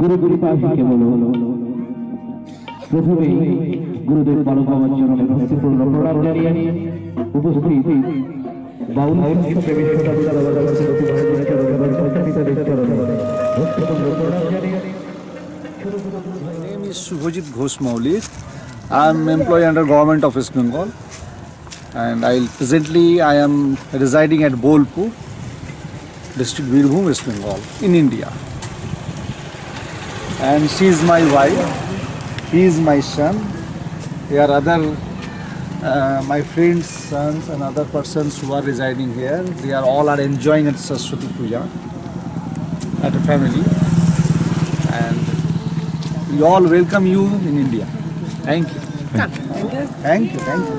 গুরুদেব পাশে বলো প্রথমে গুরুদেব পালক আমার চরণে ভক্তি পূর্ণ প্রণাম জানিয়ে উপস্থিত বাউল ভক্ত প্রেমী শ্রোতা বন্ধুরা কাছে প্রতি ভাইদের চরণে ভক্তির চরণে ভক্তি পূর্ণ প্রণাম জানিয়ে শুরু করব। My name is Suhojit Ghosh Maulik. I am employed under Government of West Bengal and presently I am residing at Bolpur, District Birbhum, West Bengal in India. And she is my wife, he is my son, there are other my friends, sons and other persons who are residing here. They are all enjoying at Saraswati Puja at a family, and we all welcome you in India. Thank you. Thank you. Thank you. Thank you.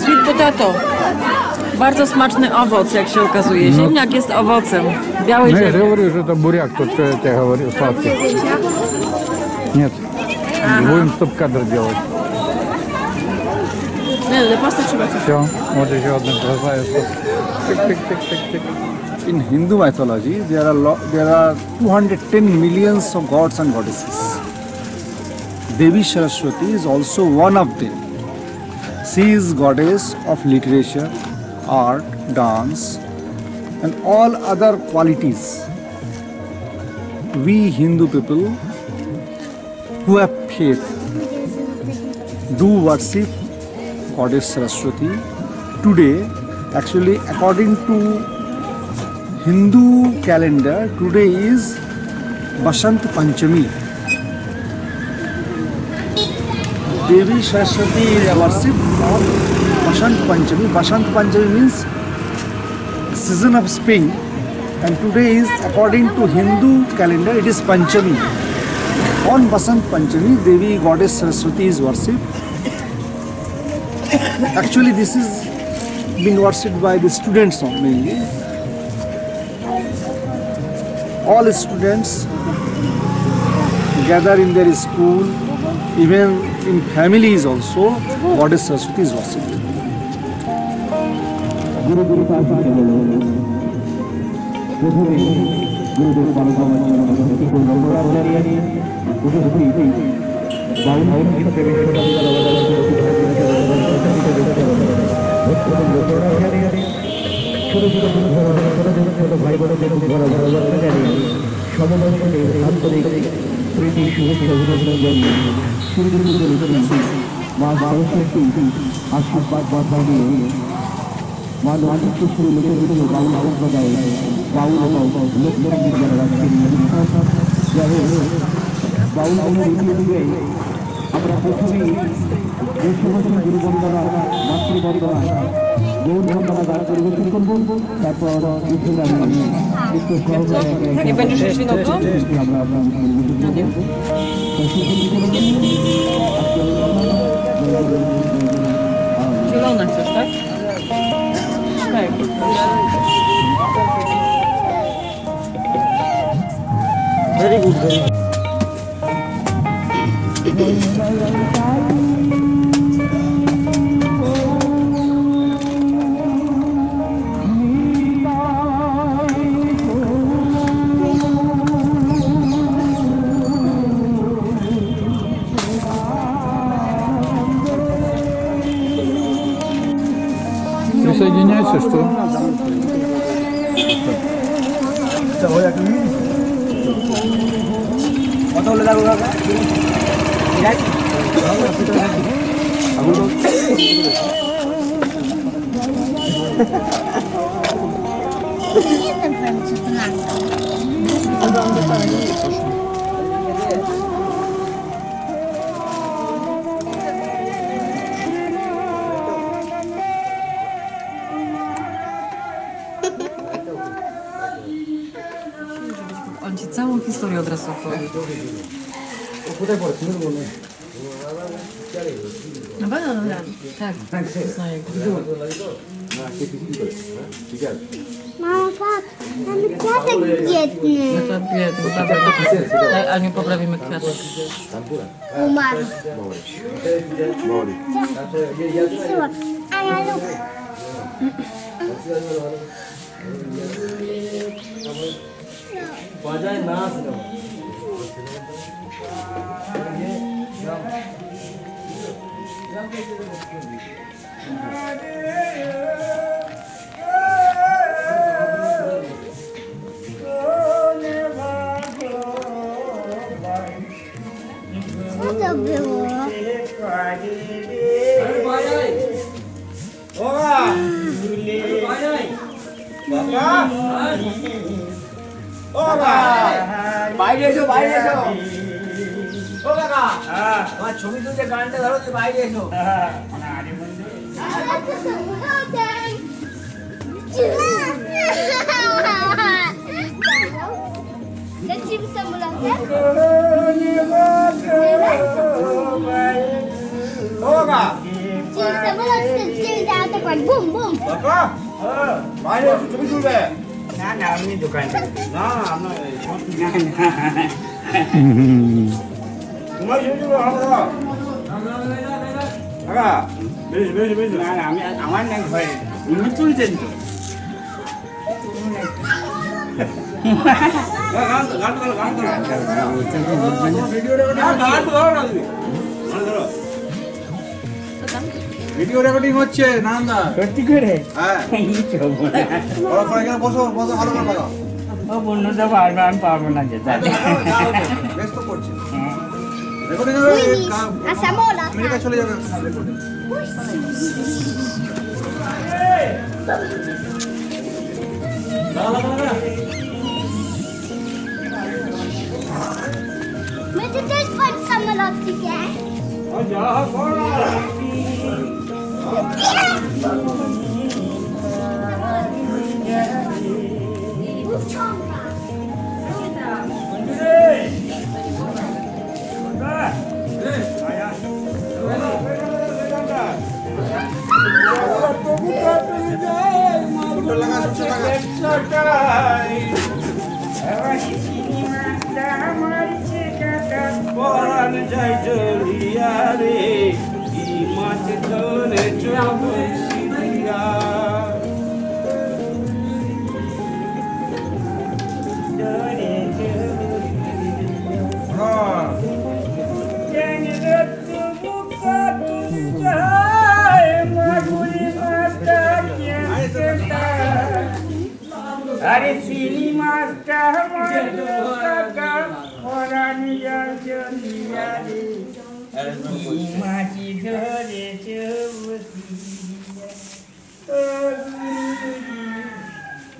Sweet potato. Bardzo smaczny owoc, jak się okazuje. Ziemniak jest owocem. Biały ziemniak. Nie, mówił, że to buriak, to co ja te mówił, słodki. Nie. Будем стоп-кадр делать. Нет, для пасты чего-то. Все, вот еще одна красавица. In Hindu mythology, there are 210 millions of gods and goddesses. Devi Saraswati is also one of them. She is goddess of literature, art, dance, and all other qualities. We Hindu people who have faith do worship Goddess Saraswati. Today, actually, according to Hindu calendar, today is Vasant Panchami. Devi Saraswati is worship of Vasant Panchami. Vasant Panchami means season of spring, and today is, according to Hindu calendar, it is Panchami. On Vasant Panchami, Devi Goddess Saraswati is worshipped. Actually, this is being worshipped by the students mainly. All students gather in their school, even in families also, Goddess Saraswati is worshipped. Nie będziesz jeszcze winową? Zielone chcesz, tak? Tak. Very good, very good. Соединяйся, что? Całą historię od razu opowie. No bardzo dobra. Tak, znaję. Mama, patrz, mamy kwiatek biedny. No to biedny, dobra. Aniu, poprawimy kwiatek. Umarł. Ania, lub. Bajaj nas no. Co to było? Bajaj! Ola! Bajaj! Baba! Oh my! Bye, Jesu. Oh my God! My chubby dude, the guy that wrote the bye, Jesu. Let's see some love. Oh God! See some love. Boom, boom. Bye, Jesu. Chubby dude. Nah, nah, ini dukan. Nah, nah, nah, nah. Cuma itu apa? Apa? Beli. Nah, kami aman yang baik. Ini tu jenjut. Video recording होच्छे नाम ना करती क्यों रे हाँ ये चोबोला और फिर क्या बोलो हालो कर बोलो अब बोलने जब आर्मान पार्मन आ जाता है बेस्ट तो कोच्चि recording का असमोला अमेरिका चले जाओ recording मैं तो तेरे पर समलात क्या अच्छा बोला Yeah. Macedonia, আরে চিনি মাছটা আমার টাকা ওরানি জানিয়ারি আর মাছি ধরে চৌতি ও গুরুজি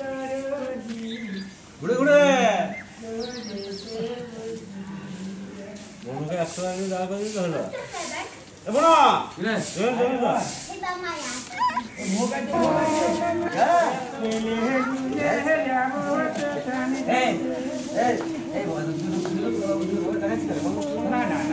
দরজি ঘুরে ঘুরে মনকে আসলে যাবে হলো এবনা কিনে জোন জোন এটা মায়া